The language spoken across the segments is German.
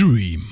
Stream.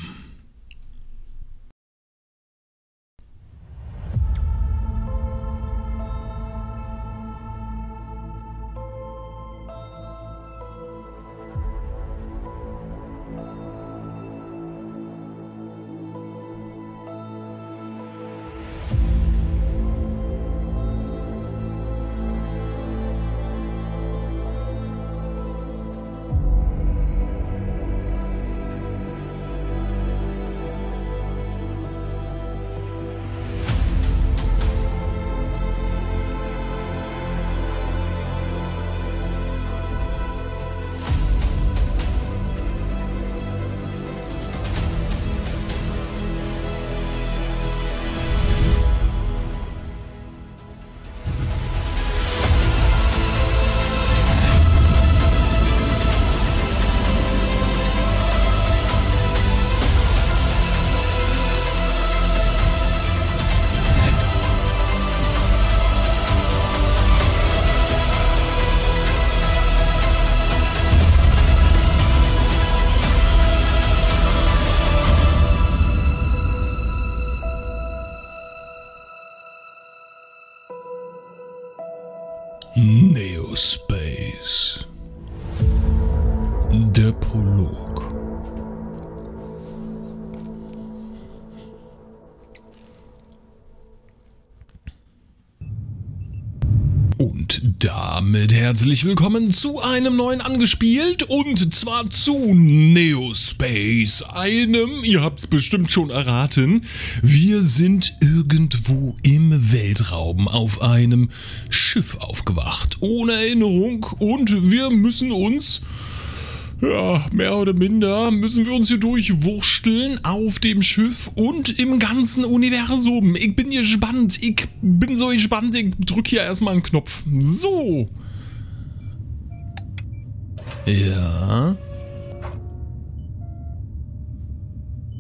Neospace. Der Prolog. Und damit herzlich willkommen zu einem neuen Angespielt und zwar zu Neospace, einem, ihr habt es bestimmt schon erraten, wir sind irgendwo im Weltraum auf einem Schiff aufgewacht, ohne Erinnerung, und wir müssen uns, ja, mehr oder minder müssen wir uns hier durchwurschteln auf dem Schiff und im ganzen Universum. Ich bin hier gespannt. Ich bin so gespannt. Ich drücke hier erstmal einen Knopf. So. Ja.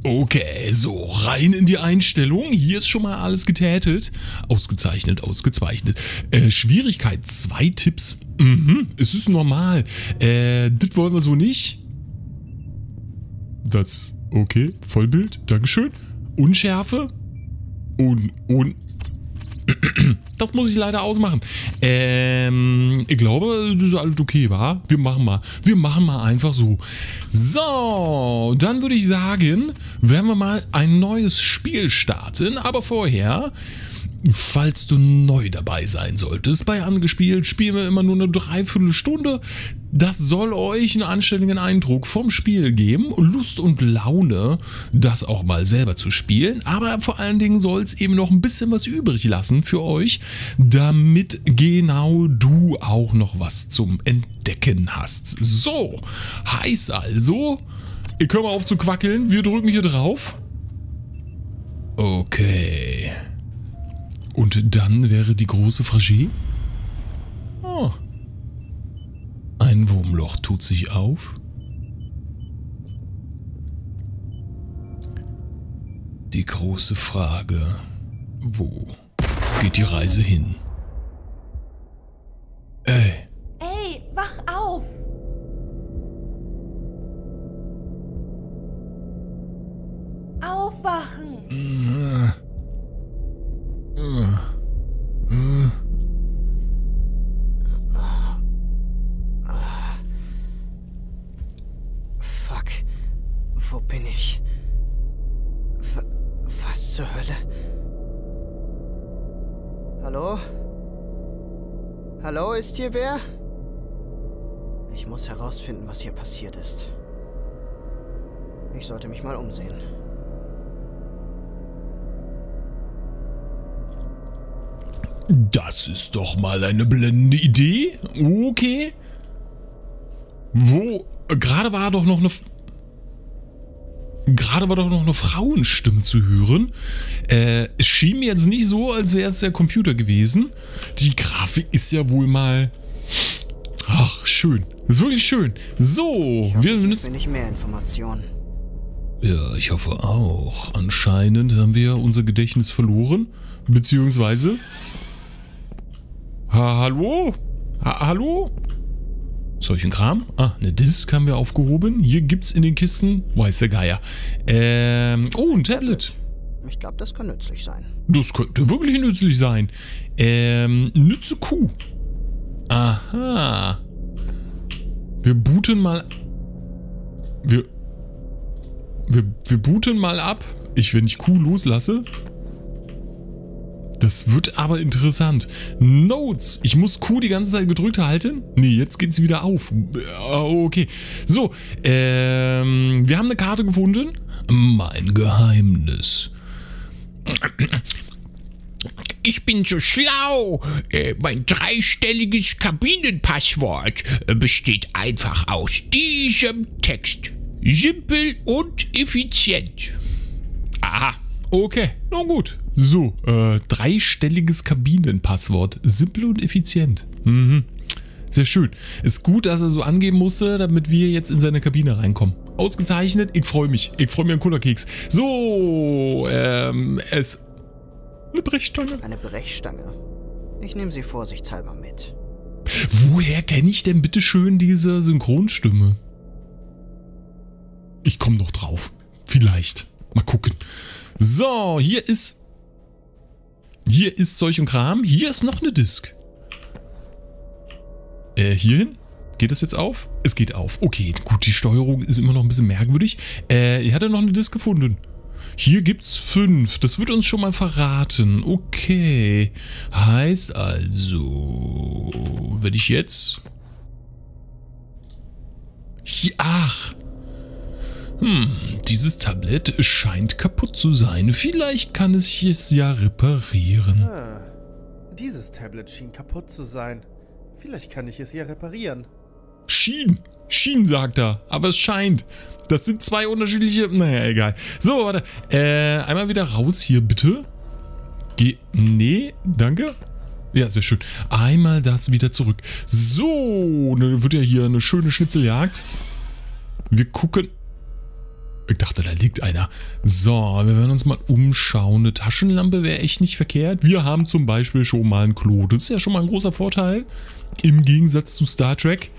Okay, so, rein in die Einstellung. Hier ist schon mal alles getätet. Ausgezeichnet, ausgezeichnet. Schwierigkeit, 2 Tipps. Mhm, es ist normal. Das wollen wir so nicht. Das, okay, Vollbild, Dankeschön. Unschärfe. Das muss ich leider ausmachen. Ich glaube, das ist alles okay, wa? Wir machen mal einfach so. So, dann würde ich sagen, werden wir mal ein neues Spiel starten. Aber vorher, falls du neu dabei sein solltest, bei Angespielt spielen wir immer nur eine Dreiviertelstunde. Das soll euch einen anständigen Eindruck vom Spiel geben, Lust und Laune, das auch mal selber zu spielen, aber vor allen Dingen soll es eben noch ein bisschen was übrig lassen für euch, damit genau du auch noch was zum Entdecken hast. So, heißt also, ich höre mal auf zu quackeln, wir drücken hier drauf. Okay. Und dann wäre die große Frage. Oh. Ein Wurmloch tut sich auf. Die große Frage. Wo geht die Reise hin? Ey. Ey, wach auf! Aufwachen! Fuck, wo bin ich? Was zur Hölle? Hallo? Hallo, ist hier wer? Ich muss herausfinden, was hier passiert ist. Ich sollte mich mal umsehen. Das ist doch mal eine blendende Idee. Okay. Wo? Gerade war doch noch eine Frauenstimme zu hören. Es schien mir jetzt nicht so, als wäre es der Computer gewesen. Die Grafik ist ja wohl mal... Ach, schön. Ist wirklich schön. So. Ich hoffe, nicht mehr Informationen. Ja, ich hoffe auch. Anscheinend haben wir unser Gedächtnis verloren. Beziehungsweise... Hallo? Hallo? solchen Kram. Ah, eine Disk haben wir aufgehoben. Hier gibt's in den Kisten, weiß der Geier. Oh, ein Tablet. Ich glaube, das kann nützlich sein. Das könnte wirklich nützlich sein. Nütze Kuh. Aha. Wir booten mal. Wir booten mal ab. Wenn ich Kuh loslasse. Das wird aber interessant. Notes. Ich muss Q die ganze Zeit gedrückt halten? Nee, jetzt geht's wieder auf. Okay. So. Wir haben eine Karte gefunden. Mein Geheimnis. Ich bin so schlau. Mein dreistelliges Kabinenpasswort besteht einfach aus diesem Text. Simpel und effizient. Aha. Okay. Nun gut. So, dreistelliges Kabinenpasswort. Simpel und effizient. Mhm. Sehr schön. Ist gut, dass er so angeben musste, damit wir jetzt in seine Kabine reinkommen. Ausgezeichnet. Ich freue mich. Ich freue mich an Cola-Keks. So, eine Brechstange. Eine Brechstange. Ich nehme sie vorsichtshalber mit. Woher kenne ich denn bitte schön diese Synchronstimme? Ich komme noch drauf. Vielleicht. Mal gucken. So, hier ist... Hier ist solch ein Kram. Hier ist noch eine Disk. Hierhin? Geht das jetzt auf? Es geht auf. Okay, gut, die Steuerung ist immer noch ein bisschen merkwürdig. Ich hatte noch eine Disk gefunden. Hier gibt's 5. Das wird uns schon mal verraten. Okay. Heißt also, wenn ich jetzt... Hier, ach... dieses Tablett scheint kaputt zu sein. Vielleicht kann ich es ja reparieren. Dieses Tablet schien kaputt zu sein. Vielleicht kann ich es ja reparieren. Schien. Schien, sagt er. Aber es scheint. Das sind zwei unterschiedliche... Naja, egal. So, warte. Einmal wieder raus hier, bitte. Nee, danke. Ja, sehr schön. Einmal das wieder zurück. So, dann wird ja hier eine schöne Schnitzeljagd. Wir gucken... Ich dachte, da liegt einer. So, wir werden uns mal umschauen. Eine Taschenlampe wäre echt nicht verkehrt. Wir haben zum Beispiel schon mal ein Klo. Das ist ja schon mal ein großer Vorteil. Im Gegensatz zu Star Trek.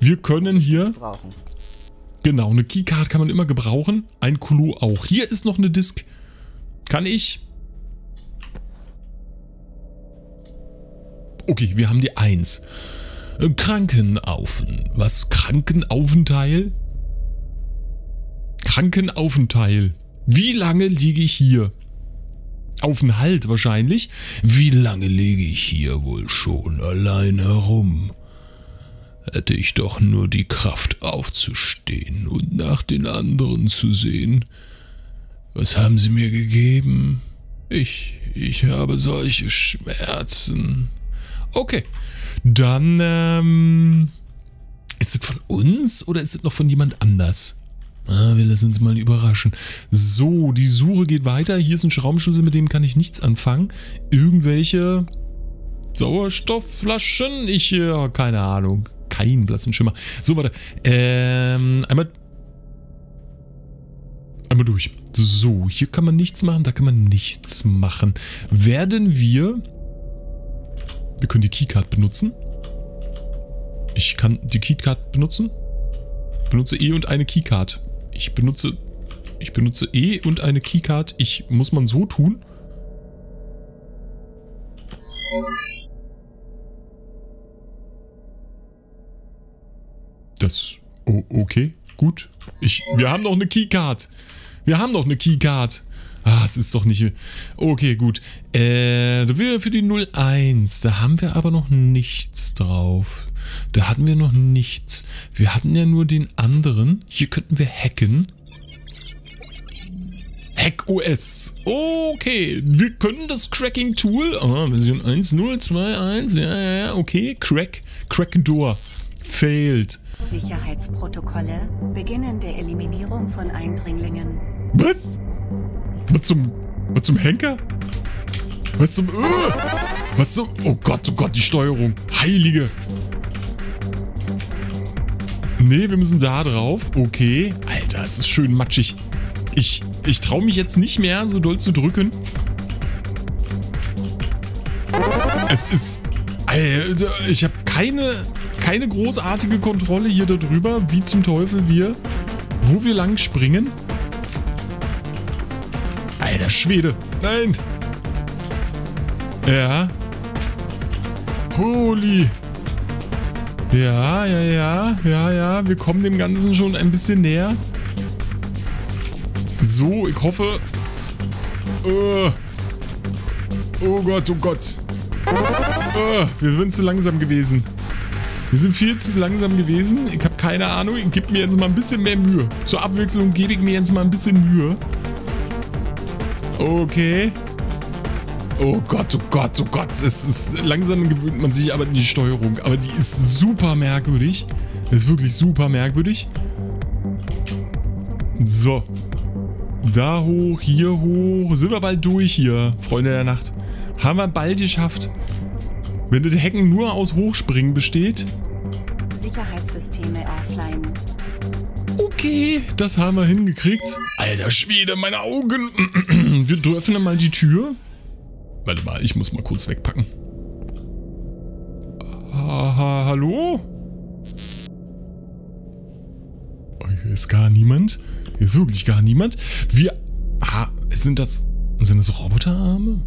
Wir können hier... Genau, eine Keycard kann man immer gebrauchen. Ein Klo auch. Hier ist noch eine Disk. Kann ich... Okay, wir haben die 1. Krankenaufen. Was? Krankenaufenteil? Krankenaufenteil. Wie lange liege ich hier? Auf den Halt wahrscheinlich. Wie lange liege ich hier wohl schon allein herum? Hätte ich doch nur die Kraft aufzustehen und nach den anderen zu sehen. Was haben sie mir gegeben? Ich habe solche Schmerzen. Okay, dann, ist es von uns oder ist es noch von jemand anders? Wir lassen uns mal überraschen. So, die Suche geht weiter. Hier ist ein Schraubenschlüssel, mit dem kann ich nichts anfangen. Irgendwelche Sauerstoffflaschen? Keine Ahnung. Kein blassen Schimmer. So, warte. Einmal durch. So, hier kann man nichts machen, da kann man nichts machen. Werden wir... Wir können die Keycard benutzen. Ich kann die Keycard benutzen. Benutze E und eine Keycard. Ich benutze E und eine Keycard. Muss man so tun? Okay, gut. Wir haben noch eine Keycard. Wir haben noch eine Keycard. Ah, es ist doch nicht... Okay, gut. Da wäre für die 01. Da haben wir aber noch nichts drauf. Da hatten wir noch nichts. Wir hatten ja nur den anderen. Hier könnten wir hacken. Hack OS. Okay, wir können das Cracking-Tool. Version 1.0.2.1. Ja, okay. Crack-Door. Failed. Sicherheitsprotokolle. Beginnende Eliminierung von Eindringlingen. Was? Was zum Henker? Was zum... Oh Gott, die Steuerung. Heilige. Nee, wir müssen da drauf. Okay. Alter, es ist schön matschig. Ich traue mich jetzt nicht mehr, so doll zu drücken. Es ist... Alter, ich habe keine... keine großartige Kontrolle hier darüber, wie zum Teufel wo wir lang springen. Alter Schwede. Nein. Ja. Holy. Ja, ja, ja. Ja, ja. Wir kommen dem Ganzen schon ein bisschen näher. So, ich hoffe... Oh Gott, oh Gott. Wir sind zu langsam gewesen. Wir sind viel zu langsam gewesen. Ich habe keine Ahnung. Ich gebe mir jetzt mal ein bisschen mehr Mühe. Zur Abwechslung gebe ich mir jetzt mal ein bisschen Mühe. Okay. Oh Gott, oh Gott, oh Gott. Es ist, langsam gewöhnt man sich aber an die Steuerung. Aber die ist super merkwürdig. Das ist wirklich super merkwürdig. So. Da hoch, hier hoch. Sind wir bald durch hier, Freunde der Nacht. Haben wir bald geschafft. Wenn das Hacken nur aus Hochspringen besteht. Sicherheitssysteme offline. Okay, das haben wir hingekriegt. Alter Schwede, meine Augen. Wir öffnen mal die Tür. Warte mal, ich muss mal kurz wegpacken. Hallo? Oh, hier ist gar niemand. Hier ist wirklich gar niemand. Wir... Sind das Roboterarme?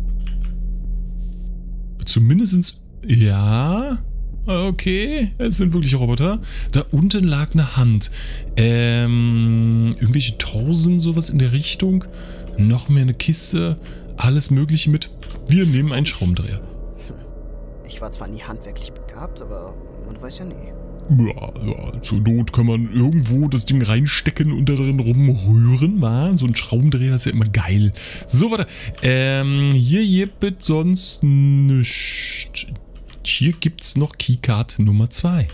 Zumindest... Ja... Okay, es sind wirklich Roboter. Da unten lag eine Hand. Irgendwelche Torsen, sowas in der Richtung. Noch mehr eine Kiste. Alles mögliche mit... Wir nehmen einen Schraubendreher. Ich war zwar nie handwerklich begabt, aber man weiß ja nie. Ja, zur Not kann man irgendwo das Ding reinstecken und da drin rumrühren, wa? So ein Schraubendreher ist ja immer geil. So, warte. Hier gibt sonst nichts. Hier gibt's noch Keycard Nummer 2.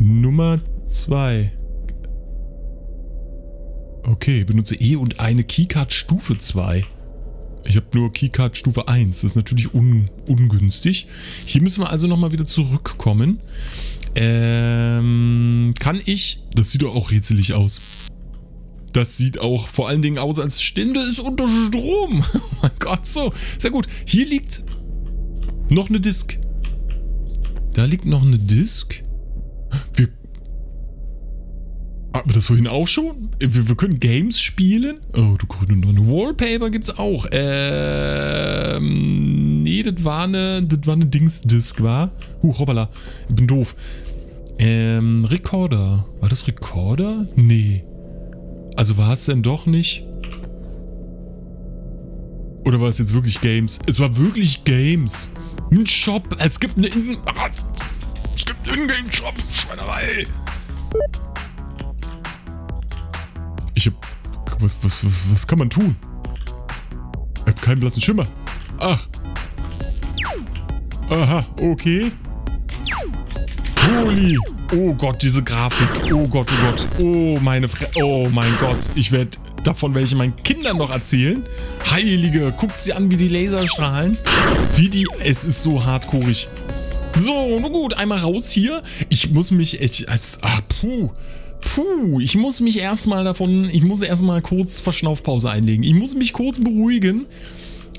Nummer 2. Okay, benutze E und eine Keycard Stufe 2. Ich habe nur Keycard Stufe 1. Das ist natürlich ungünstig. Hier müssen wir also nochmal wieder zurückkommen. Kann ich... Das sieht doch auch rätselig aus. Das sieht auch vor allen Dingen aus, als stünde es unter Strom. Mein Gott, so. Sehr gut. Hier liegt noch eine Disk. Da liegt noch eine Disk. Hatten wir das vorhin auch schon? Wir können Games spielen? Oh, du grüne Nonne. Wallpaper gibt's auch. Nee, das war eine Dingsdisk, war? Hoppala. Ich bin doof. Recorder. War das Recorder? Nee. Also war es denn doch nicht? Oder war es jetzt wirklich Games? Es war wirklich Games. Ein Shop. Es gibt einen In-Game-Shop. Schweinerei. Ich hab... Was kann man tun? Ich hab keinen blassen Schimmer. Ach. Aha, okay. Holy. Oh Gott, diese Grafik. Oh Gott, oh Gott. Oh, meine Oh mein Gott. Ich werde... Davon werde ich meinen Kindern noch erzählen. Heilige, guckt sie an, wie die Laser strahlen. Es ist so hardcoreig. So, nun gut. Einmal raus hier. Ich muss mich echt... Puh, ich muss erstmal kurz Verschnaufpause einlegen. Ich muss mich kurz beruhigen.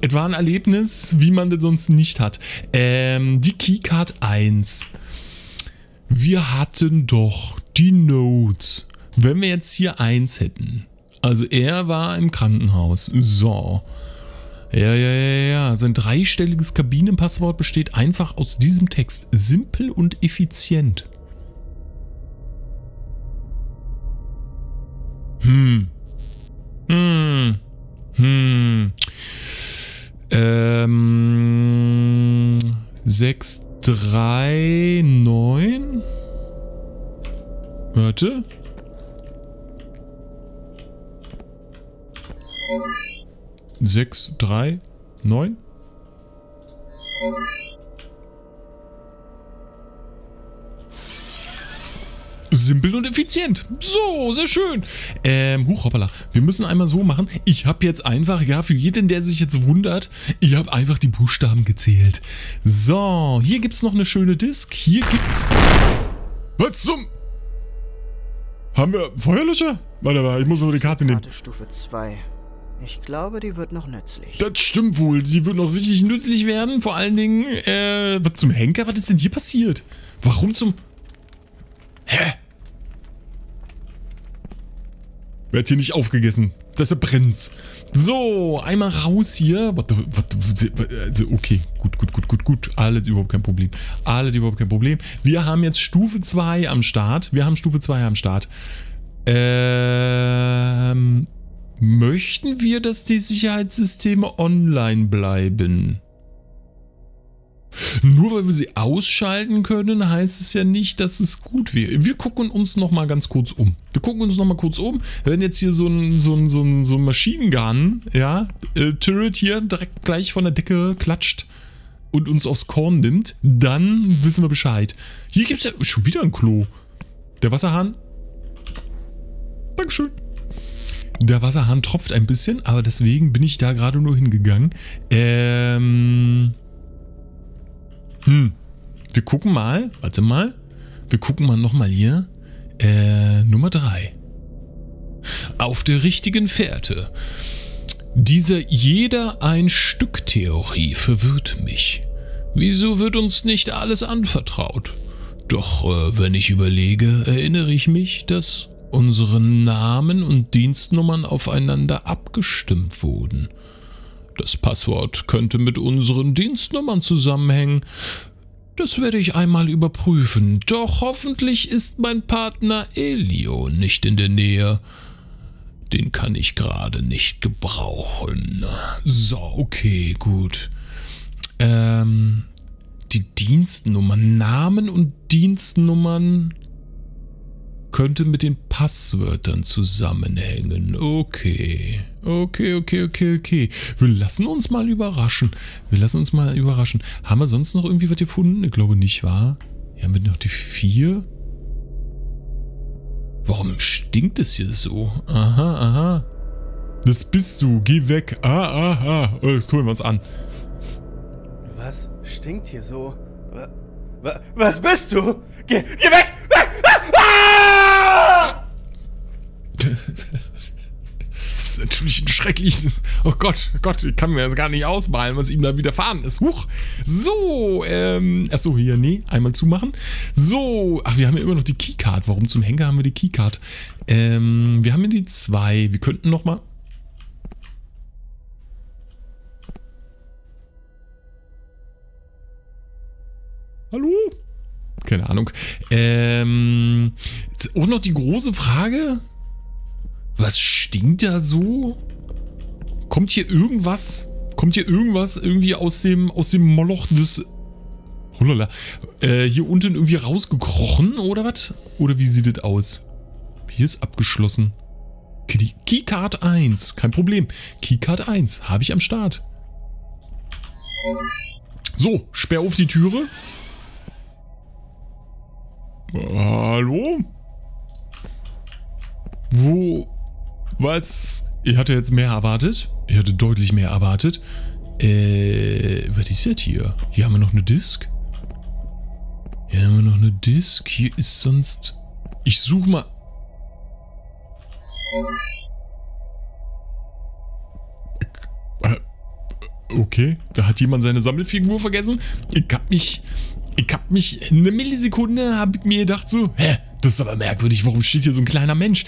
Es war ein Erlebnis, wie man das sonst nicht hat. Die Keycard 1. Wir hatten doch die Notes. Wenn wir jetzt hier 1 hätten. Also er war im Krankenhaus. So. Ja. Sein dreistelliges Kabinenpasswort besteht einfach aus diesem Text. Simpel und effizient. Hm. 639. Warte. Sechs, drei, neun. Simpel und effizient. So, sehr schön. Hoppala. Wir müssen einmal so machen. Ich habe jetzt einfach, ja, für jeden, der sich jetzt wundert, ich habe einfach die Buchstaben gezählt. So, hier gibt es noch eine schöne Disk. Hier gibt's... Was zum... Haben wir Feuerlöscher? Warte mal, ich muss nur die Karte nehmen. Stufe 2. Ich glaube, die wird noch nützlich. Das stimmt wohl. Die wird noch richtig nützlich werden. Vor allen Dingen, was zum Henker? Was ist denn hier passiert? Warum zum... Hä? Wird hier nicht aufgegessen. Deshalb brennt's. So, einmal raus hier. Okay, gut. Alles überhaupt kein Problem. Wir haben jetzt Stufe 2 am Start. Möchten wir, dass die Sicherheitssysteme online bleiben? Nur weil wir sie ausschalten können, heißt es ja nicht, dass es gut wäre. Wir gucken uns nochmal ganz kurz um. Wenn jetzt hier so ein Maschinengun, ja, Turret hier direkt gleich von der Decke klatscht und uns aufs Korn nimmt, dann wissen wir Bescheid. Hier gibt es ja schon wieder ein Klo. Der Wasserhahn. Dankeschön. Der Wasserhahn tropft ein bisschen, aber deswegen bin ich da gerade nur hingegangen. Wir gucken mal. Warte mal. Wir gucken mal nochmal hier. Nummer 3. Auf der richtigen Fährte. Diese jeder ein Stück Theorie verwirrt mich. Wieso wird uns nicht alles anvertraut? Doch wenn ich überlege, erinnere ich mich, dass unsere Namen und Dienstnummern aufeinander abgestimmt wurden. Das Passwort könnte mit unseren Dienstnummern zusammenhängen. Das werde ich einmal überprüfen. Doch hoffentlich ist mein Partner Elio nicht in der Nähe. Den kann ich gerade nicht gebrauchen. So, okay, gut. Die Dienstnummern, Namen und Dienstnummern könnte mit den Passwörtern zusammenhängen. Okay. Okay. Wir lassen uns mal überraschen. Haben wir sonst noch irgendwie was gefunden? Ich glaube nicht, wahr? Hier haben wir noch die 4. Warum stinkt es hier so? Aha. Das bist du. Geh weg. Ah. Das gucken wir uns an. Was stinkt hier so? Was bist du? Geh weg! Das ist natürlich ein schreckliches... Oh Gott, ich kann mir das gar nicht ausmalen, was ihm da widerfahren ist. Huch. So, achso, hier, nee. Einmal zumachen. So. Ach, wir haben ja immer noch die Keycard. Warum zum Henker haben wir die Keycard? Wir haben ja die 2. Wir könnten nochmal... Hallo? Keine Ahnung. Auch noch die große Frage... Was stinkt da so? Kommt hier irgendwas? Irgendwie aus dem Moloch des... Holala. Hier unten irgendwie rausgekrochen oder was? Oder wie sieht das aus? Hier ist abgeschlossen. Keycard 1. Kein Problem. Keycard 1. Habe ich am Start. So. Sperr auf die Türe. Hallo? Wo... Was? Ich hatte jetzt mehr erwartet. Ich hatte deutlich mehr erwartet. Was ist das hier? Hier haben wir noch eine Disk. Hier ist sonst... Ich suche mal... Okay, da hat jemand seine Sammelfigur vergessen. Ich hab mich... Eine Millisekunde habe ich mir gedacht so... Hä? Das ist aber merkwürdig. Warum steht hier so ein kleiner Mensch?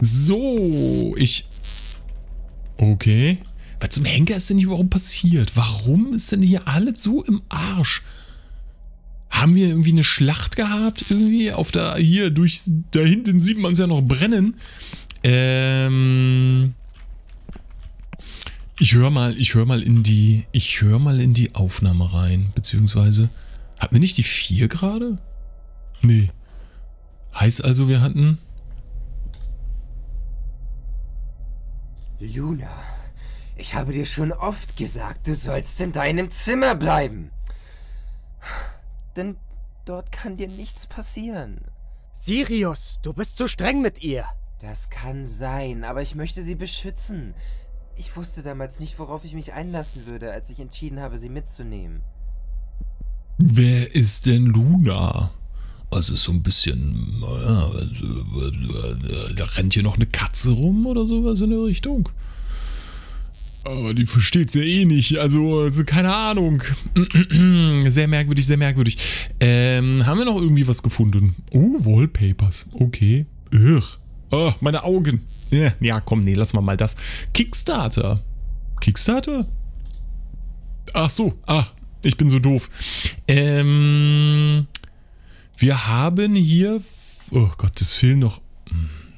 So. Okay. Was zum Henker ist denn hier überhaupt passiert? Warum ist denn hier alles so im Arsch? Haben wir irgendwie eine Schlacht gehabt? Irgendwie auf der... Hier, durch... Da hinten sieht man es ja noch brennen. Ich höre mal in die Aufnahme rein. Beziehungsweise... Hatten wir nicht die 4 gerade? Nee. Heißt also, wir hatten... Luna, ich habe dir schon oft gesagt, du sollst in deinem Zimmer bleiben. Denn dort kann dir nichts passieren. Sirius, du bist zu streng mit ihr. Das kann sein, aber ich möchte sie beschützen. Ich wusste damals nicht, worauf ich mich einlassen würde, als ich entschieden habe, sie mitzunehmen. Wer ist denn Luna? Also so ein bisschen, naja, da rennt hier noch eine Katze rum oder sowas in der Richtung. Aber die versteht sie ja eh nicht, also keine Ahnung. Sehr merkwürdig, sehr merkwürdig. Haben wir noch irgendwie was gefunden? Oh, Wallpapers, okay. Ugh. Oh, meine Augen. Ja, komm, nee, lass mal das. Kickstarter. Kickstarter? Ach so, ich bin so doof. Wir haben hier... Oh Gott, es fehlen noch...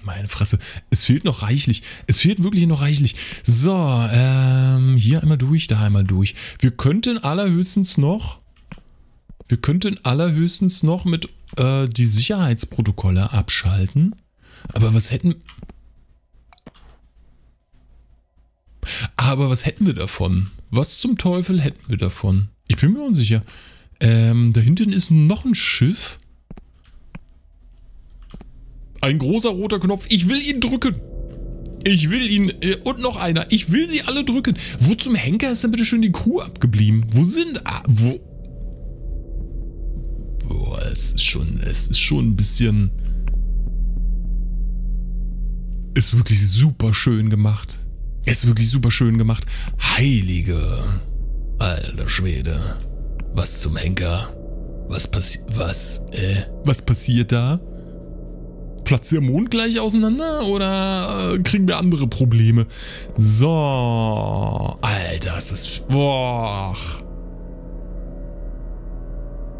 Meine Fresse. Es fehlt noch reichlich. Es fehlt wirklich noch reichlich. So, hier einmal durch, da einmal durch. Wir könnten allerhöchstens noch mit die Sicherheitsprotokolle abschalten. Aber was hätten wir davon? Was zum Teufel hätten wir davon? Ich bin mir unsicher. Da hinten ist noch ein Schiff. Ein großer roter Knopf. Ich will ihn drücken. Ich will ihn... und noch einer. Ich will sie alle drücken. Wo zum Henker ist denn bitte schön die Crew abgeblieben? Wo sind... Boah, es ist schon ein bisschen... Ist wirklich super schön gemacht. Heilige... Alter Schwede. Was zum Henker? Was passiert da? Platzt der Mond gleich auseinander oder kriegen wir andere Probleme? So, Alter, ist das... Boah.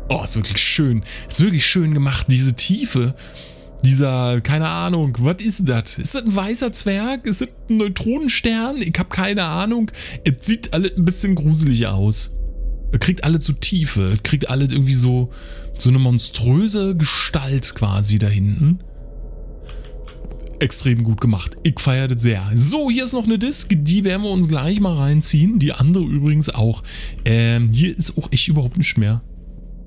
Oh, ist wirklich schön. Ist wirklich schön gemacht, diese Tiefe. Dieser, keine Ahnung, was ist das? Ist das ein weißer Zwerg? Ist das ein Neutronenstern? Ich habe keine Ahnung. Es sieht alles ein bisschen gruselig aus. Kriegt alle so Tiefe. Kriegt alle irgendwie so eine monströse Gestalt quasi da hinten. Extrem gut gemacht. Ich feiere das sehr. So, hier ist noch eine Disc. Die werden wir uns gleich mal reinziehen. Die andere übrigens auch. Hier ist auch echt überhaupt nicht mehr.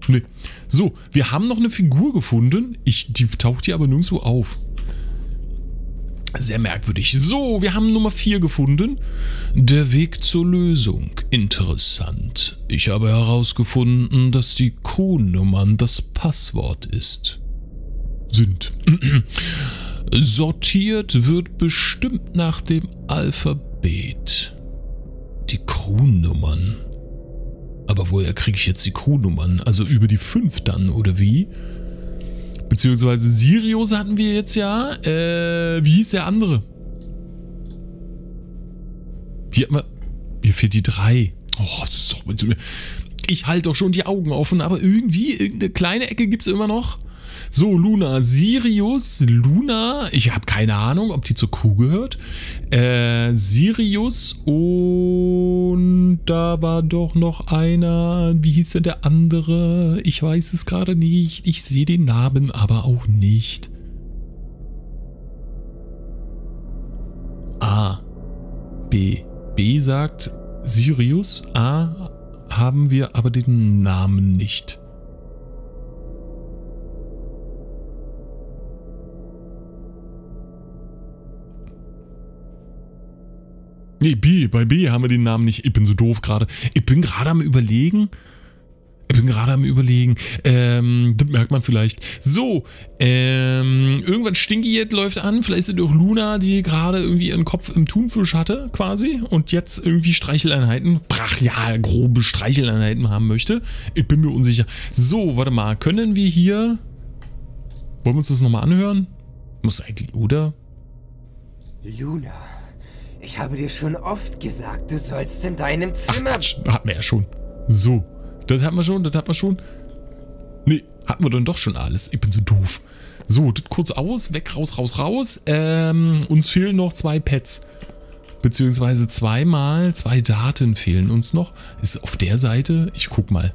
Nee. So, wir haben noch eine Figur gefunden. Die taucht hier aber nirgendwo auf. Sehr merkwürdig. So, wir haben Nummer 4 gefunden. Der Weg zur Lösung. Interessant. Ich habe herausgefunden, dass die Codenummern das Passwort sind. Sortiert wird bestimmt nach dem Alphabet. Die Crewnummern. Aber woher kriege ich jetzt die Crewnummern? Also über die 5 dann, oder wie? Beziehungsweise Sirius hatten wir jetzt ja. Wie hieß der andere? Hier fehlt die 3. Oh, das ist doch... Ich halte doch schon die Augen offen, aber irgendwie, irgendeine kleine Ecke gibt es immer noch. So, Luna, Sirius, Luna, ich habe keine Ahnung, ob die zur Kuh gehört. Sirius und da war doch noch einer, wie hieß denn der andere? Ich weiß es gerade nicht, ich sehe den Namen aber auch nicht. A, B. B sagt Sirius, A haben wir aber den Namen nicht. Nee, B. Bei B haben wir den Namen nicht. Ich bin so doof gerade. Ich bin gerade am Überlegen. Das merkt man vielleicht. So. Irgendwas Stinkiges läuft an. Vielleicht ist auch Luna, die gerade irgendwie ihren Kopf im Thunfisch hatte, quasi. Und jetzt irgendwie Streicheleinheiten. Brachial, grobe Streicheleinheiten haben möchte. Ich bin mir unsicher. So, warte mal. Können wir hier... Wollen wir uns das nochmal anhören? Muss eigentlich, oder? Luna... Ich habe dir schon oft gesagt, du sollst in deinem Zimmer... Ach, hatten wir ja schon. So. Das hatten wir schon. Nee, hatten wir dann doch schon alles. Ich bin so doof. So, das kurz aus. Weg, raus. Uns fehlen noch 2 Pads. Beziehungsweise 2 Daten fehlen uns noch. Ist auf der Seite... Ich guck mal.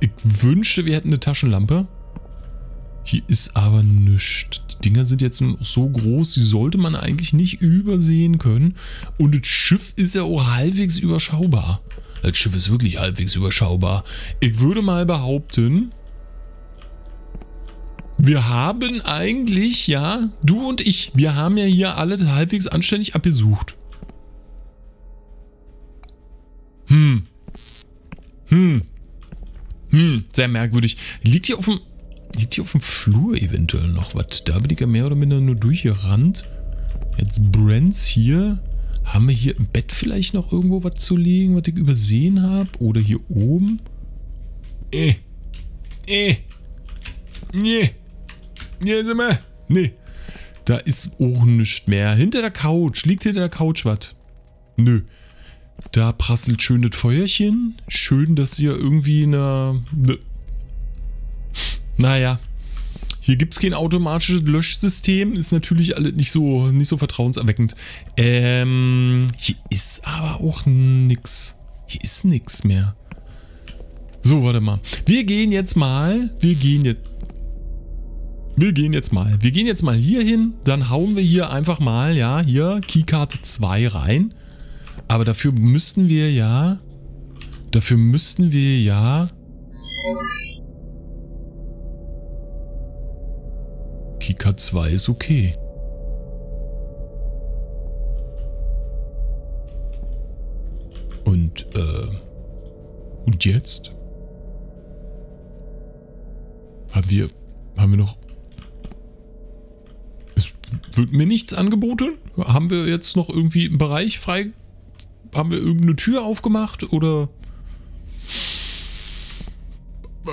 Ich wünschte, wir hätten eine Taschenlampe. Hier ist aber nichts. Die Dinger sind jetzt so groß, die sollte man eigentlich nicht übersehen können. Und das Schiff ist ja auch halbwegs überschaubar. Das Schiff ist wirklich halbwegs überschaubar. Ich würde mal behaupten, wir haben eigentlich, ja, du und ich, wir haben ja hier alle halbwegs anständig abgesucht. Sehr merkwürdig. Liegt hier auf dem... Liegt hier auf dem Flur eventuell noch was? Da bin ich ja mehr oder minder nur durchgerannt. Jetzt Brands hier. Haben wir hier im Bett vielleicht noch irgendwo was zu liegen, was ich übersehen habe? Oder hier oben? Nee, sind wir. Nee. Da ist auch nichts mehr. Hinter der Couch. Liegt hinter der Couch was? Nö. Da prasselt schön das Feuerchen. Schön, dass hier irgendwie eine... Naja. Hier gibt es kein automatisches Löschsystem. Ist natürlich alles nicht so vertrauenserweckend. Hier ist aber auch nix. Hier ist nix mehr. So, warte mal. Wir gehen jetzt mal hier hin. Dann hauen wir hier einfach mal, ja, hier Keycard 2 rein. Aber dafür müssten wir ja... Keycard 2 ist okay. Und jetzt? Haben wir noch... Es wird mir nichts angeboten? Haben wir jetzt noch irgendwie einen Bereich frei? Haben wir irgendeine Tür aufgemacht? Oder...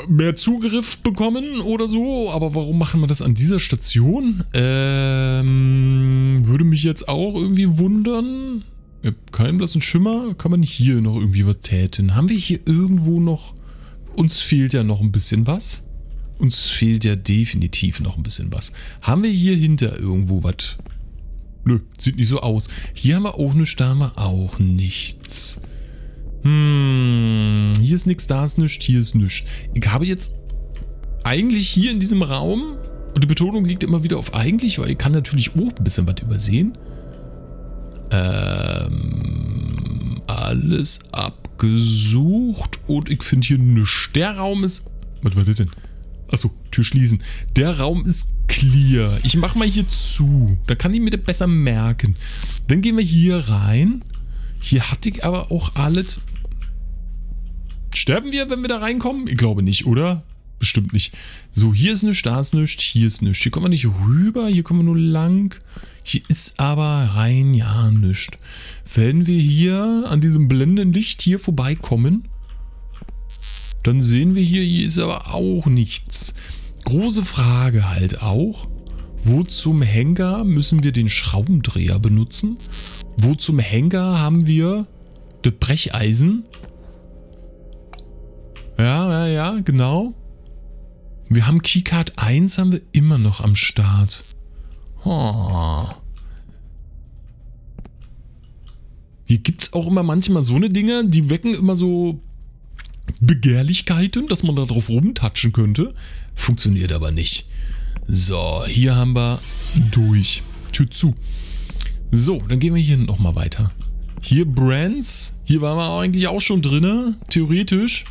mehr Zugriff bekommen oder so, aber warum machen wir das an dieser Station? Würde mich jetzt auch irgendwie wundern. Ich hab keinen blassen Schimmer. Kann man hier noch irgendwie was täten? Haben wir hier irgendwo noch... Uns fehlt ja noch ein bisschen was. Uns fehlt ja definitiv noch ein bisschen was. Haben wir hier hinter irgendwo was? Nö, sieht nicht so aus. Hier haben wir auch nichts, da haben wir auch nichts. Hier ist nichts, da ist nichts, hier ist nichts. Ich habe jetzt eigentlich hier in diesem Raum, und die Betonung liegt immer wieder auf eigentlich, weil ich kann natürlich auch ein bisschen was übersehen. Alles abgesucht und ich finde hier nichts. Der Raum ist... Was war das denn? Achso, Tür schließen. Der Raum ist clear. Ich mache mal hier zu. Da kann ich mir das besser merken. Dann gehen wir hier rein. Hier hatte ich aber auch alles... Sterben wir, wenn wir da reinkommen? Ich glaube nicht, oder? Bestimmt nicht. So, hier ist nichts, da ist nichts, hier ist nichts. Hier kommen wir nicht rüber, hier kommen wir nur lang. Hier ist aber rein ja nichts. Wenn wir hier an diesem blendenden Licht hier vorbeikommen, dann sehen wir hier ist aber auch nichts. Große Frage halt auch. Wo zum Henker müssen wir den Schraubendreher benutzen? Wo zum Henker haben wir das Brecheisen? Ja, genau. Wir haben Keycard 1, haben wir immer noch am Start. Hier gibt es auch immer manchmal so eine Dinge, die wecken immer so Begehrlichkeiten, dass man da drauf rumtatschen könnte. Funktioniert aber nicht. So, hier haben wir durch. Tür zu. So, dann gehen wir hier nochmal weiter. Hier Brands. Hier waren wir eigentlich auch schon drin. Theoretisch.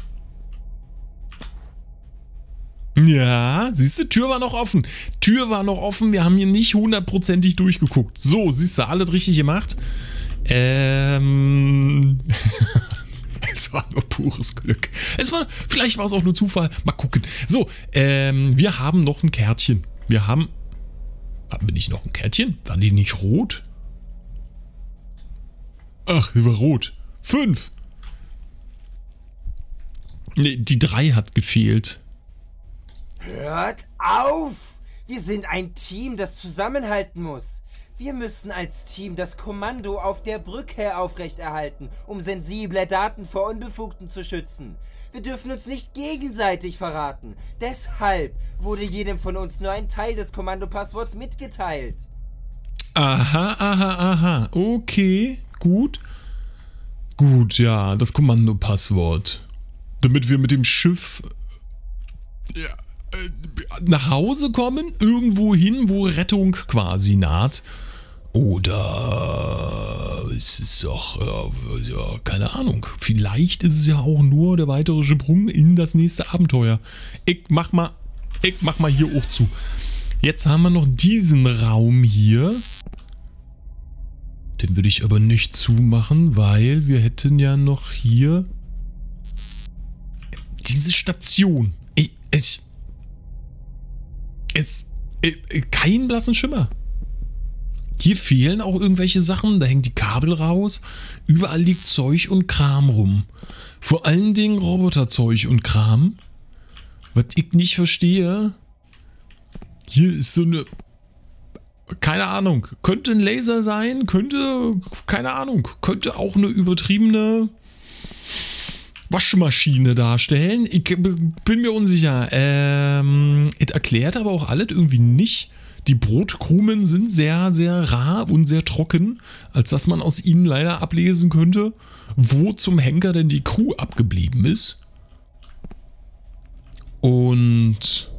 Ja, siehst du, Tür war noch offen. Tür war noch offen. Wir haben hier nicht hundertprozentig durchgeguckt. So, siehst du, alles richtig gemacht. Es war nur pures Glück. Vielleicht war es auch nur Zufall. Mal gucken. So, wir haben noch ein Kärtchen. Haben wir nicht noch ein Kärtchen? Waren die nicht rot? Ach, die war rot. 5. Nee, die 3 hat gefehlt. Hört auf! Wir sind ein Team, das zusammenhalten muss. Wir müssen als Team das Kommando auf der Brücke aufrechterhalten, um sensible Daten vor Unbefugten zu schützen. Wir dürfen uns nicht gegenseitig verraten. Deshalb wurde jedem von uns nur ein Teil des Kommandopassworts mitgeteilt. Aha. Okay, gut. Gut, ja, das Kommandopasswort. Damit wir mit dem Schiff... Ja... nach Hause kommen, irgendwo hin, wo Rettung quasi naht. Oder es ist doch, ja, keine Ahnung. Vielleicht ist es ja auch nur der weitere Sprung in das nächste Abenteuer. Ich mach mal hier auch zu. Jetzt haben wir noch diesen Raum hier. Den würde ich aber nicht zumachen, weil wir hätten ja noch hier diese Station. Jetzt keinen blassen Schimmer. Hier fehlen auch irgendwelche Sachen, da hängen die Kabel raus, überall liegt Zeug und Kram rum. Vor allen Dingen Roboterzeug und Kram. Was ich nicht verstehe, hier ist so eine, keine Ahnung, könnte ein Laser sein, könnte, keine Ahnung, könnte auch eine übertriebene Waschmaschine darstellen. Ich bin mir unsicher. Es erklärt aber auch alles irgendwie nicht. Die Brotkrumen sind sehr, sehr rar und sehr trocken, als dass man aus ihnen leider ablesen könnte, wo zum Henker denn die Crew abgeblieben ist. Und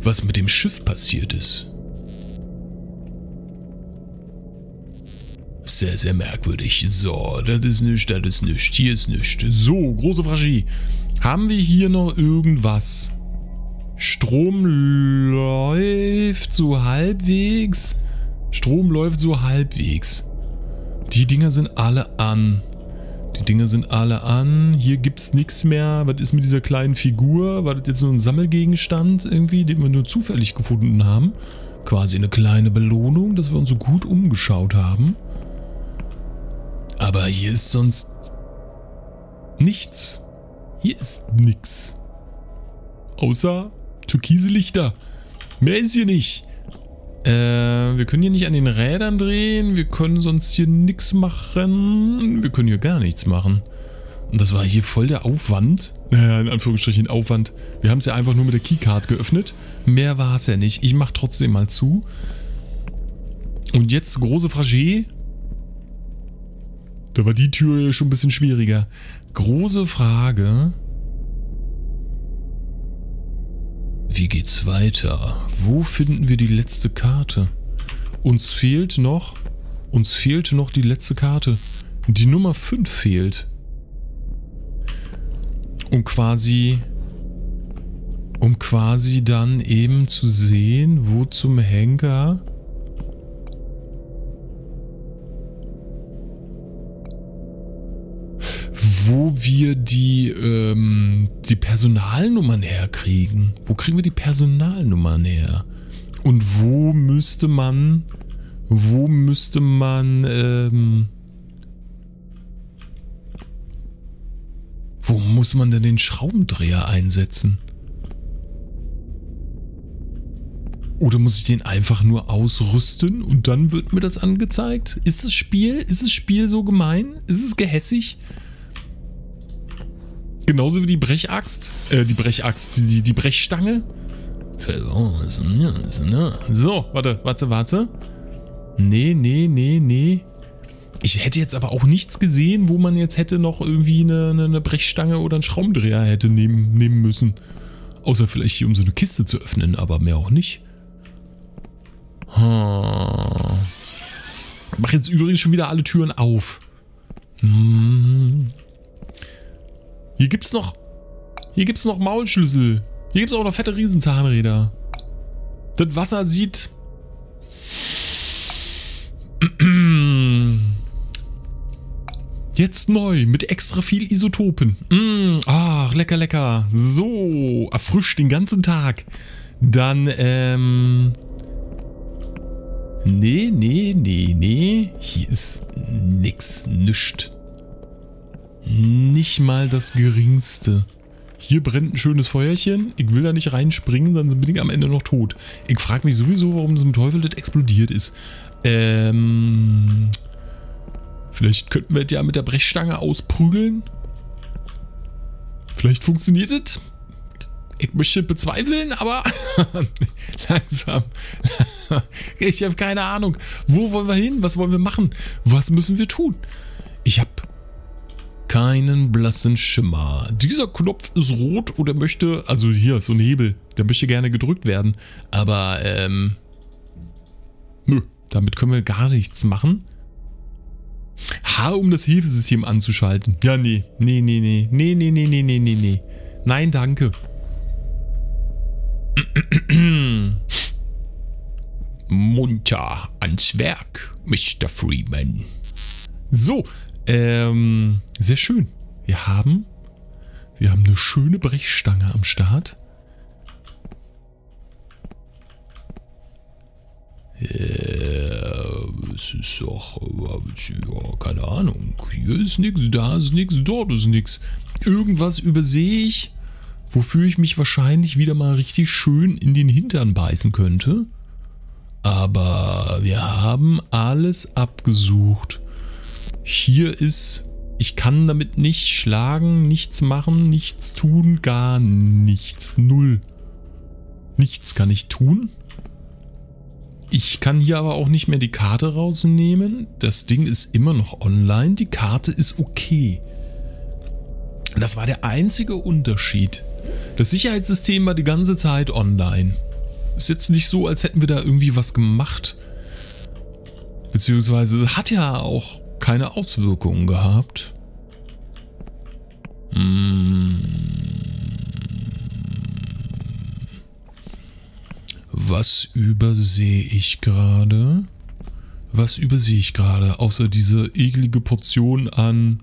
was mit dem Schiff passiert ist. Sehr, sehr merkwürdig. So, das ist nichts, das ist nichts, hier ist nichts. So, große Frage. Haben wir hier noch irgendwas? Strom läuft so halbwegs. Strom läuft so halbwegs. Die Dinger sind alle an. Die Dinger sind alle an. Hier gibt's nichts mehr. Was ist mit dieser kleinen Figur? War das jetzt nur ein Sammelgegenstand irgendwie, den wir nur zufällig gefunden haben? Quasi eine kleine Belohnung, dass wir uns so gut umgeschaut haben. Aber hier ist sonst nichts. Hier ist nichts. Außer türkise Lichter. Mehr ist hier nicht. Wir können hier nicht an den Rädern drehen. Wir können sonst hier nichts machen. Wir können hier gar nichts machen. Und das war hier voll der Aufwand. Naja, in Anführungsstrichen Aufwand. Wir haben es ja einfach nur mit der Keycard geöffnet. Mehr war es ja nicht. Ich mache trotzdem mal zu. Und jetzt große Frage. Da war die Tür schon ein bisschen schwieriger. Große Frage. Wie geht's weiter? Wo finden wir die letzte Karte? Uns fehlt noch die letzte Karte. Die Nummer 5 fehlt. Um quasi dann eben zu sehen, wo zum Henker wo wir die, die Personalnummern herkriegen. Wo kriegen wir die Personalnummern her? Und wo muss man denn den Schraubendreher einsetzen? Oder muss ich den einfach nur ausrüsten und dann wird mir das angezeigt? Ist das Spiel so gemein? Ist es gehässig? Genauso wie die Brechaxt. Die Brechstange. So, warte. Nee. Ich hätte jetzt aber auch nichts gesehen, wo man jetzt hätte noch irgendwie eine Brechstange oder einen Schraubendreher hätte nehmen müssen. Außer vielleicht hier, um so eine Kiste zu öffnen, aber mehr auch nicht. Ich mache jetzt übrigens schon wieder alle Türen auf. Hier gibt's noch Maulschlüssel. Hier gibt's auch noch fette Riesenzahnräder. Das Wasser sieht jetzt neu mit extra viel Isotopen. Ach, lecker. So, erfrischt den ganzen Tag. Dann nee. Hier ist nichts. Nicht mal das Geringste. Hier brennt ein schönes Feuerchen. Ich will da nicht reinspringen, dann bin ich am Ende noch tot. Ich frage mich sowieso, warum zum Teufel das explodiert ist. Vielleicht könnten wir das ja mit der Brechstange ausprügeln. Vielleicht funktioniert es. Ich möchte bezweifeln, aber langsam. Ich habe keine Ahnung. Wo wollen wir hin? Was wollen wir machen? Was müssen wir tun? Ich habe keinen blassen Schimmer. Dieser Knopf ist rot oder möchte, also hier ist so ein Hebel, der möchte gerne gedrückt werden, aber nö, damit können wir gar nichts machen. Um das Hilfesystem anzuschalten. Ja, nee. Nein, danke. Munter ans Werk, Mr. Freeman. So, sehr schön. Wir haben eine schöne Brechstange am Start. Es ist doch, ja, keine Ahnung. Hier ist nichts, da ist nichts, dort ist nichts. Irgendwas übersehe ich, wofür ich mich wahrscheinlich wieder mal richtig schön in den Hintern beißen könnte. Aber wir haben alles abgesucht. Hier ist, ich kann damit nicht schlagen, nichts machen, nichts tun, gar nichts. Null. Nichts kann ich tun. Ich kann hier aber auch nicht mehr die Karte rausnehmen. Das Ding ist immer noch online. Die Karte ist okay. Das war der einzige Unterschied. Das Sicherheitssystem war die ganze Zeit online. Ist jetzt nicht so, als hätten wir da irgendwie was gemacht. Beziehungsweise hat ja auch keine Auswirkungen gehabt. Was übersehe ich gerade? Was übersehe ich gerade? Außer diese eklige Portion an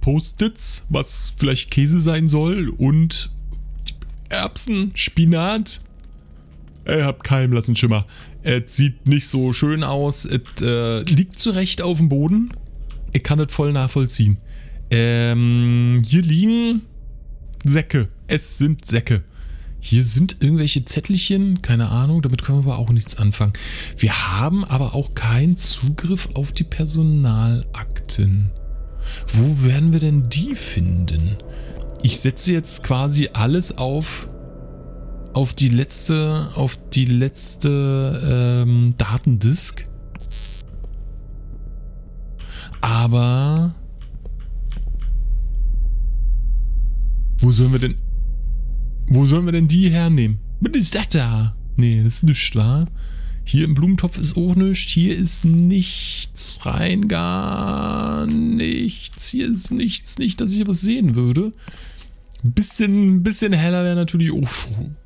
Post-its, was vielleicht Käse sein soll, und Erbsen, Spinat. Ich hab keinen blassen Schimmer. Es sieht nicht so schön aus. Es liegt zurecht auf dem Boden. Ich kann das voll nachvollziehen. Hier liegen Säcke. Es sind Säcke. Hier sind irgendwelche Zettelchen. Keine Ahnung. Damit können wir aber auch nichts anfangen. Wir haben aber auch keinen Zugriff auf die Personalakten. Wo werden wir denn die finden? Ich setze jetzt quasi alles auf die letzte Datendisk. Aber wo sollen wir denn die hernehmen? Was ist das da? Nee, das ist nichts, klar. Hier im Blumentopf ist auch nichts. Hier ist nichts. Rein gar nichts. Hier ist nichts. Nicht, dass ich hier was sehen würde. Ein bisschen heller wäre natürlich auch schon.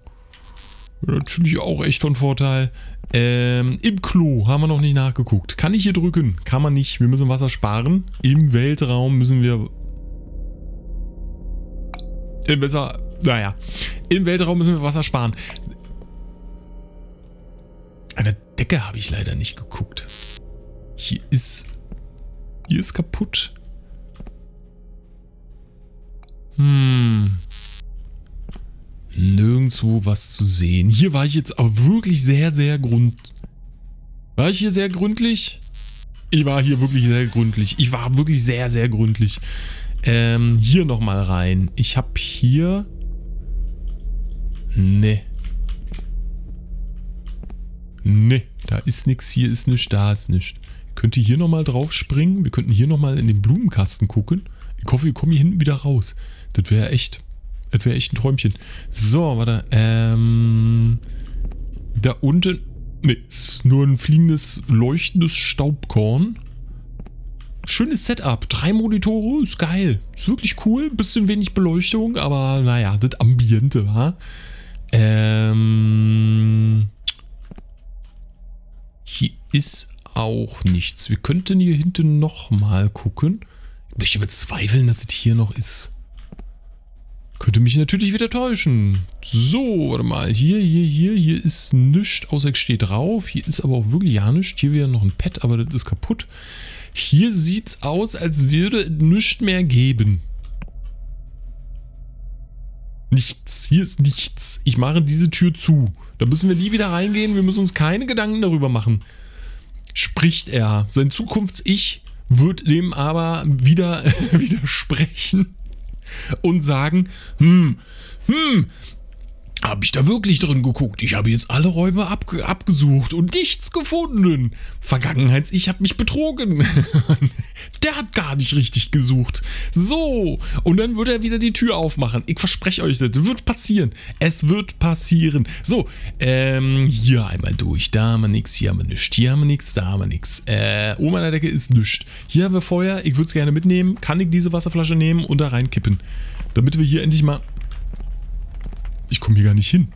Natürlich auch echt von Vorteil. Im Klo haben wir noch nicht nachgeguckt. Kann ich hier drücken? Kann man nicht. Wir müssen Wasser sparen. Im Weltraum müssen wir... Im Weltraum müssen wir Wasser sparen. An der Decke habe ich leider nicht geguckt. Hier ist kaputt. Nirgendwo was zu sehen. Hier war ich jetzt aber wirklich sehr gründlich. War ich hier sehr gründlich? Ich war hier wirklich sehr gründlich. Ich war wirklich sehr gründlich. Hier nochmal rein. Ich habe hier... Nee, da ist nichts. Hier ist nichts. Da ist nichts. Könnt ihr hier nochmal drauf springen? Wir könnten hier nochmal in den Blumenkasten gucken. Ich hoffe, wir kommen hier hinten wieder raus. Das wäre echt ein Träumchen. So, warte. Da unten... Nee, ist nur ein fliegendes, leuchtendes Staubkorn. Schönes Setup. 3 Monitore, ist geil. Ist wirklich cool. Bisschen wenig Beleuchtung, aber naja, das Ambiente, ha? Hier ist auch nichts. Wir könnten hier hinten nochmal gucken. Ich bezweifle, dass es hier noch ist. Könnte mich natürlich wieder täuschen. So, warte mal. Hier ist nichts, außer ich stehe drauf. Hier ist aber auch wirklich ja nichts. Hier wäre noch ein Pad, aber das ist kaputt. Hier sieht es aus, als würde es nichts mehr geben. Nichts. Hier ist nichts. Ich mache diese Tür zu. Da müssen wir nie wieder reingehen. Wir müssen uns keine Gedanken darüber machen. Spricht er. Sein Zukunfts-Ich wird dem aber wieder widersprechen. Und sagen, habe ich da wirklich drin geguckt? Ich habe jetzt alle Räume abgesucht und nichts gefunden. Vergangenheits-Ich habe mich betrogen. Der hat gar nicht richtig gesucht. So, und dann wird er wieder die Tür aufmachen. Ich verspreche euch, das wird passieren. Es wird passieren. So, hier einmal durch. Da haben wir nichts, hier haben wir nichts, hier haben wir nichts, da haben wir nichts. Oben an der Decke ist nichts. Hier haben wir Feuer. Ich würde es gerne mitnehmen. Kann ich diese Wasserflasche nehmen und da reinkippen? Damit wir hier endlich mal... Ich komme hier gar nicht hin.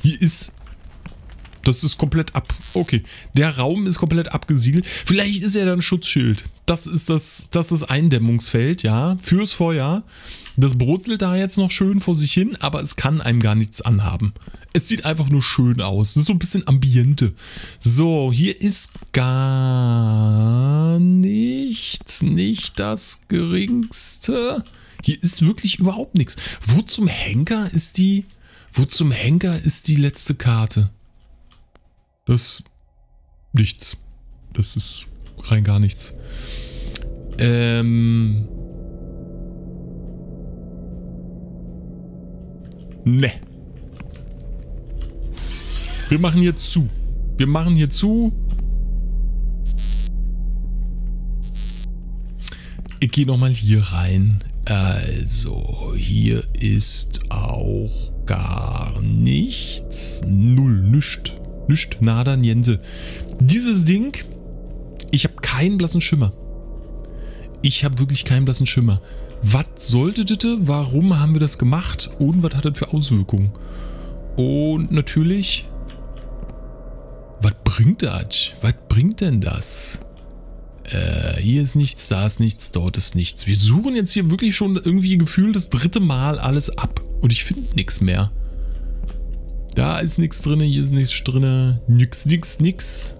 Hier ist... Das ist komplett ab... Okay, der Raum ist komplett abgesiegelt. Vielleicht ist er dann ein Schutzschild. Das ist das Eindämmungsfeld, ja, fürs Feuer. Das brutzelt da jetzt noch schön vor sich hin, aber es kann einem gar nichts anhaben. Es sieht einfach nur schön aus. Es ist so ein bisschen Ambiente. So, hier ist gar nichts. Nicht das Geringste. Hier ist wirklich überhaupt nichts. Wo zum Henker ist die letzte Karte? Das... nichts. Das ist rein gar nichts. Ne. Wir machen hier zu. Wir machen hier zu. Ich gehe nochmal hier rein. Also, hier ist auch gar nichts. Null, nischt. Nischt, nada, niente. Dieses Ding, ich habe keinen blassen Schimmer. Ich habe wirklich keinen blassen Schimmer. Was sollte das? Warum haben wir das gemacht? Und was hat das für Auswirkungen? Und natürlich... was bringt das? Was bringt denn das? Hier ist nichts, da ist nichts, dort ist nichts. Wir suchen jetzt hier wirklich schon irgendwie gefühlt das dritte Mal alles ab. Und ich finde nichts mehr. Da ist nichts drin, hier ist nichts drin. Nix, nix, nix.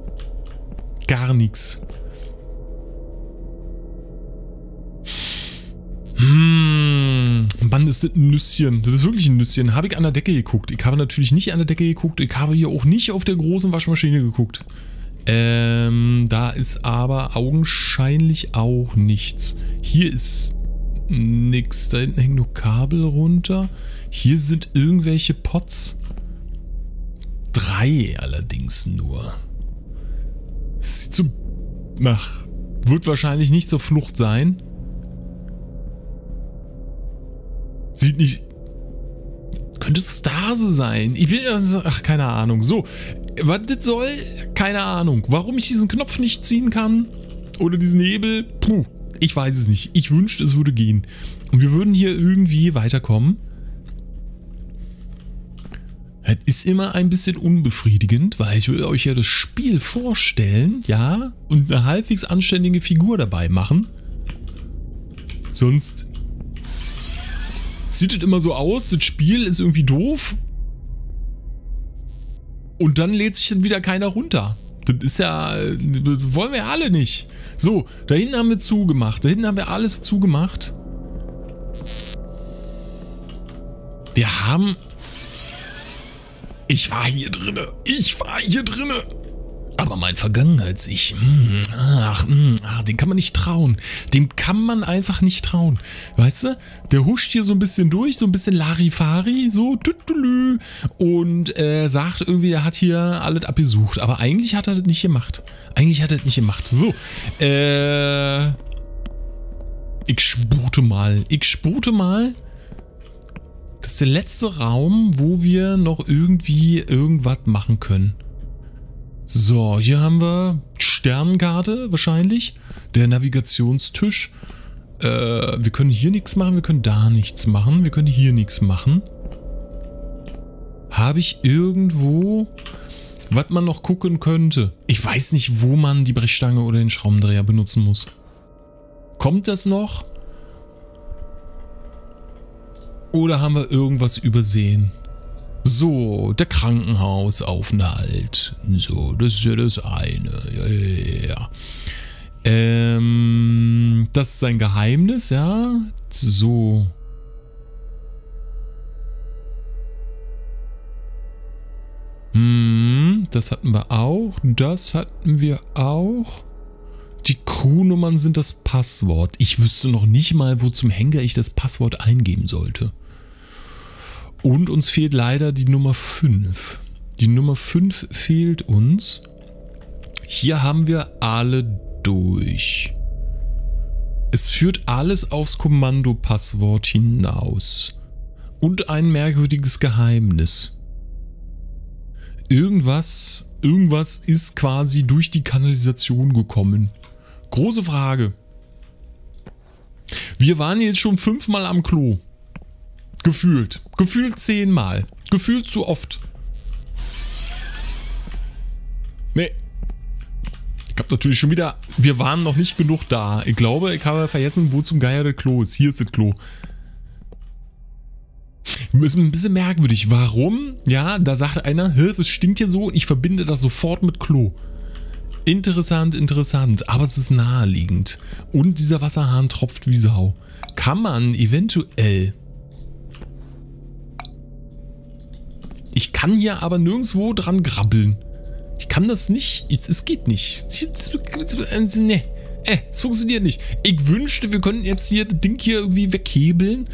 Gar nichts. Mann, ist das ein Nüsschen. Das ist wirklich ein Nüsschen. Habe ich an der Decke geguckt? Ich habe natürlich nicht an der Decke geguckt. Ich habe hier auch nicht auf der großen Waschmaschine geguckt. Da ist aber augenscheinlich auch nichts. Hier ist nichts. Da hinten hängen nur Kabel runter. Hier sind irgendwelche Pots. 3 allerdings nur. Das sieht so... ach, wird wahrscheinlich nicht zur Flucht sein. Sieht nicht... könnte Stase sein. Ich bin... ach, keine Ahnung. So, was das soll? Keine Ahnung. Warum ich diesen Knopf nicht ziehen kann? Oder diesen Hebel? Puh, ich weiß es nicht. Ich wünschte, es würde gehen. Und wir würden hier irgendwie weiterkommen. Das ist immer ein bisschen unbefriedigend, weil ich will euch ja das Spiel vorstellen, ja? Und eine halbwegs anständige Figur dabei machen. Sonst... sieht das immer so aus, das Spiel ist irgendwie doof. Und dann lädt sich dann wieder keiner runter. Das ist ja... das wollen wir alle nicht. So, da hinten haben wir zugemacht. Da hinten haben wir alles zugemacht. Wir haben... ich war hier drinne. Ich war hier drinne. Aber mein Vergangenheits-Ich, den kann man nicht trauen. Dem kann man einfach nicht trauen. Weißt du, der huscht hier so ein bisschen durch, so ein bisschen Larifari, so tüttelü, und sagt irgendwie, er hat hier alles abgesucht. Aber eigentlich hat er das nicht gemacht. Eigentlich hat er das nicht gemacht. So, ich spute mal. Das ist der letzte Raum, wo wir noch irgendwie irgendwas machen können. So, hier haben wir Sternenkarte wahrscheinlich. Der Navigationstisch. Wir können hier nichts machen, wir können da nichts machen, wir können hier nichts machen. Habe ich irgendwo, was man noch gucken könnte? Ich weiß nicht, wo man die Brechstange oder den Schraubendreher benutzen muss. Kommt das noch? Oder haben wir irgendwas übersehen? So, der Krankenhausaufenthalt. So, das ist ja das eine. Ja. Das ist ein Geheimnis, ja. So. Das hatten wir auch. Das hatten wir auch. Die Crewnummern sind das Passwort. Ich wüsste noch nicht mal, wo zum Henker ich das Passwort eingeben sollte. Und uns fehlt leider die Nummer 5. Die Nummer 5 fehlt uns. Hier haben wir alle durch. Es führt alles aufs Kommandopasswort hinaus. Und ein merkwürdiges Geheimnis. Irgendwas ist quasi durch die Kanalisation gekommen. Große Frage. Wir waren jetzt schon 5-mal am Klo. Gefühlt. Gefühlt 10-mal. Gefühlt zu oft. Nee. Ich hab natürlich schon wieder... wir waren noch nicht genug da. Ich glaube, ich habe vergessen, wo zum Geier das Klo ist. Hier ist das Klo. Ist ein bisschen merkwürdig. Warum? Ja, da sagt einer, es stinkt hier so, ich verbinde das sofort mit Klo. Interessant, interessant, aber es ist naheliegend. Und dieser Wasserhahn tropft wie Sau. Kann man eventuell... Ich kann hier aber nirgendwo dran grabbeln. Ich kann das nicht. Es geht nicht. Nee. Es funktioniert nicht. Ich wünschte, wir könnten jetzt hier das Ding hier irgendwie weghebeln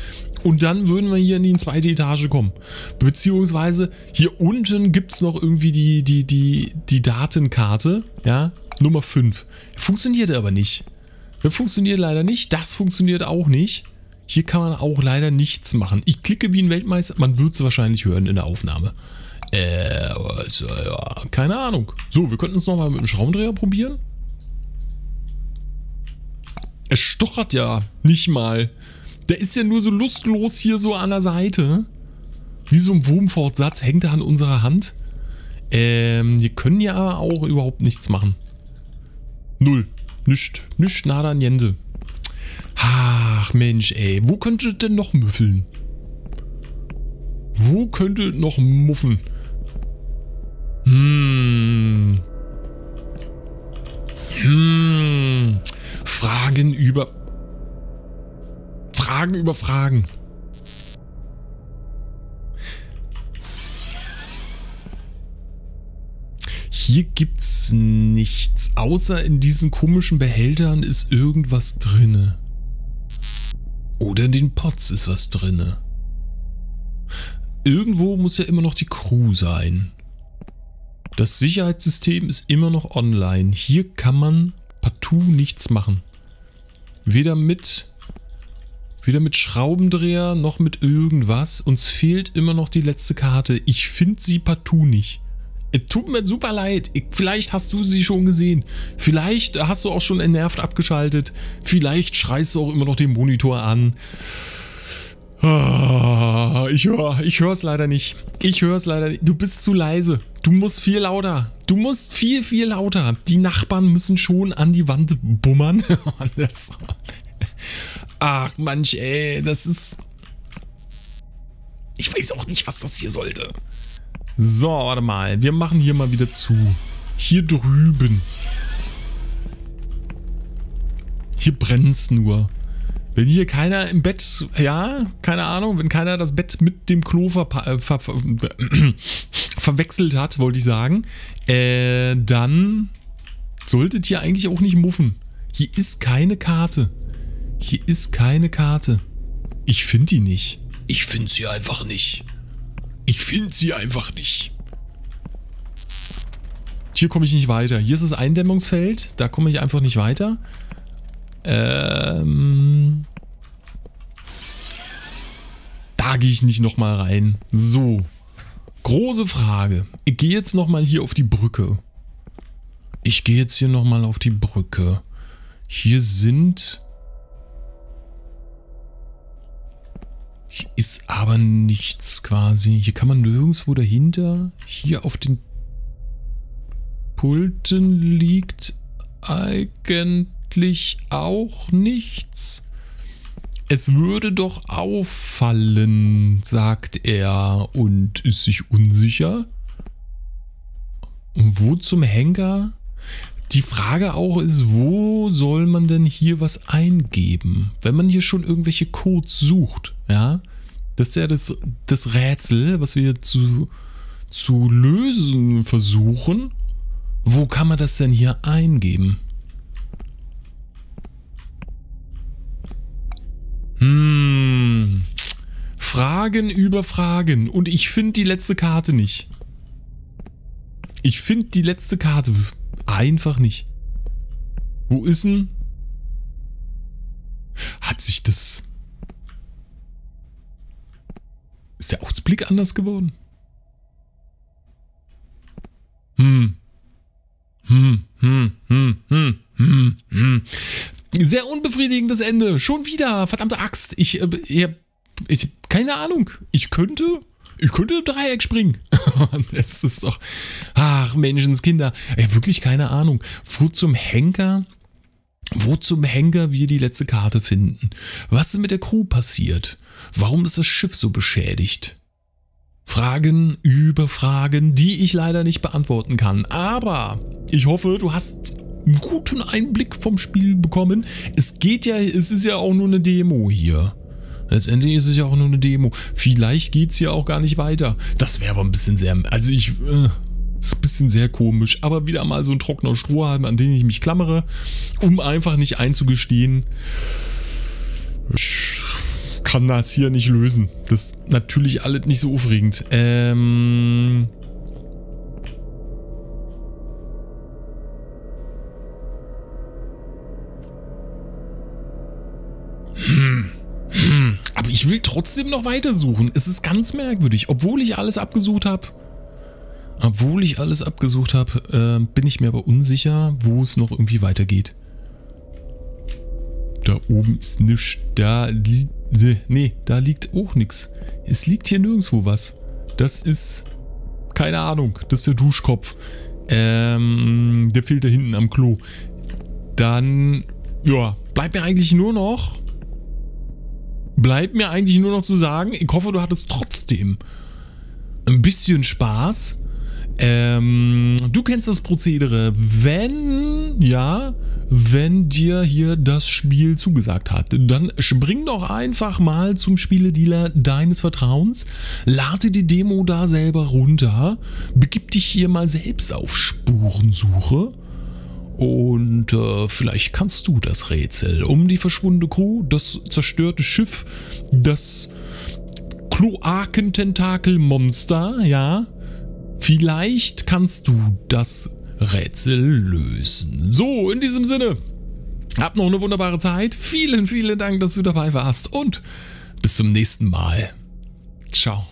und dann würden wir hier in die zweite Etage kommen. Beziehungsweise hier unten gibt es noch irgendwie die Datenkarte, ja, Nummer 5. Funktioniert aber nicht. Das funktioniert leider nicht. Das funktioniert auch nicht. Hier kann man auch leider nichts machen. Ich klicke wie ein Weltmeister. Man wird es wahrscheinlich hören in der Aufnahme. Also, ja, keine Ahnung. So, wir könnten es nochmal mit dem Schraubendreher probieren. Es stochert ja nicht mal. Der ist ja nur so lustlos hier so an der Seite. Wie so ein Wurmfortsatz hängt er an unserer Hand. Wir können ja aber auch überhaupt nichts machen. Null. Nicht. Nicht nada niente. Ach Mensch ey. Wo könnte denn noch müffeln? Wo könnte noch muffen? Fragen über Fragen. Hier gibt's nichts, außer in diesen komischen Behältern ist irgendwas drinne. Oder in den Pots ist was drinne. Irgendwo muss ja immer noch die Crew sein. Das Sicherheitssystem ist immer noch online. Hier kann man partout nichts machen. Weder mit Schraubendreher noch mit irgendwas. Uns fehlt immer noch die letzte Karte. Ich finde sie partout nicht. Es tut mir super leid. Vielleicht hast du sie schon gesehen. Vielleicht hast du auch schon entnervt abgeschaltet. Vielleicht schreist du auch immer noch den Monitor an. Ah, ich höre es leider nicht. Ich höre es leider nicht. Du bist zu leise. Du musst viel lauter. Du musst viel, viel lauter. Die Nachbarn müssen schon an die Wand bummern. Ach Mensch, ey, das ist... Ich weiß auch nicht, was das hier sollte. So, warte mal. Wir machen hier mal wieder zu. Hier drüben. Hier brennt's nur. Wenn hier keiner im Bett... Ja, keine Ahnung. Wenn keiner das Bett mit dem Klo verwechselt hat, wollte ich sagen. Dann solltet ihr eigentlich auch nicht muffen. Hier ist keine Karte. Hier ist keine Karte. Ich finde die nicht. Ich finde sie einfach nicht. Ich finde sie einfach nicht. Hier komme ich nicht weiter. Hier ist das Eindämmungsfeld. Da komme ich einfach nicht weiter. Da gehe ich nicht nochmal rein. So. Große Frage. Ich gehe jetzt nochmal hier auf die Brücke. Ich gehe jetzt hier nochmal auf die Brücke. Hier sind... Hier ist aber nichts quasi. Hier kann man nirgendwo dahinter. Hier auf den Pulten liegt eigentlich auch nichts. Es würde doch auffallen, sagt er und ist sich unsicher. Und wo zum Henker? Die Frage auch ist, wo soll man denn hier was eingeben? Wenn man hier schon irgendwelche Codes sucht, ja? Das ist ja das Rätsel, was wir zu lösen versuchen. Wo kann man das denn hier eingeben? Fragen über Fragen. Und ich finde die letzte Karte nicht. Ich finde die letzte Karte... Einfach nicht. Wo ist denn? Hat sich das... Ist der Ausblick anders geworden? Sehr unbefriedigendes Ende. Schon wieder. Verdammte Axt. Ich habe keine Ahnung. Ich könnte im Dreieck springen. Das ist doch... Ach, Menschenskinder. Ich habe wirklich keine Ahnung. Wo zum Henker wo zum Henker wir die letzte Karte finden. Was ist mit der Crew passiert? Warum ist das Schiff so beschädigt? Fragen über Fragen, die ich leider nicht beantworten kann. Aber ich hoffe, du hast einen guten Einblick vom Spiel bekommen. Es ist ja auch nur eine Demo hier. Letztendlich ist es ja auch nur eine Demo. Vielleicht geht es hier auch gar nicht weiter. Das wäre aber ein bisschen sehr... ist ein bisschen sehr komisch, aber wieder mal so ein trockener Strohhalm, an den ich mich klammere, um einfach nicht einzugestehen. Ich kann das hier nicht lösen. Das ist natürlich alles nicht so aufregend. Aber ich will trotzdem noch weitersuchen. Es ist ganz merkwürdig, obwohl ich alles abgesucht habe. Bin ich mir aber unsicher, wo es noch irgendwie weitergeht. Da oben ist nichts. Da liegt auch nichts. Es liegt hier nirgendwo was. Das ist... keine Ahnung. Das ist der Duschkopf. Der fehlt da hinten am Klo. Dann... ja, bleibt mir eigentlich nur noch zu sagen, ich hoffe, du hattest trotzdem ein bisschen Spaß. Du kennst das Prozedere, wenn dir hier das Spiel zugesagt hat, dann spring doch einfach mal zum Spieledealer deines Vertrauens, lade die Demo da selber runter, begib dich hier mal selbst auf Spurensuche und vielleicht kannst du das Rätsel um die verschwundene Crew, das zerstörte Schiff, das Kloakententakelmonster, ja. Vielleicht kannst du das Rätsel lösen. So, in diesem Sinne, hab noch eine wunderbare Zeit. Vielen, vielen Dank, dass du dabei warst und bis zum nächsten Mal. Ciao.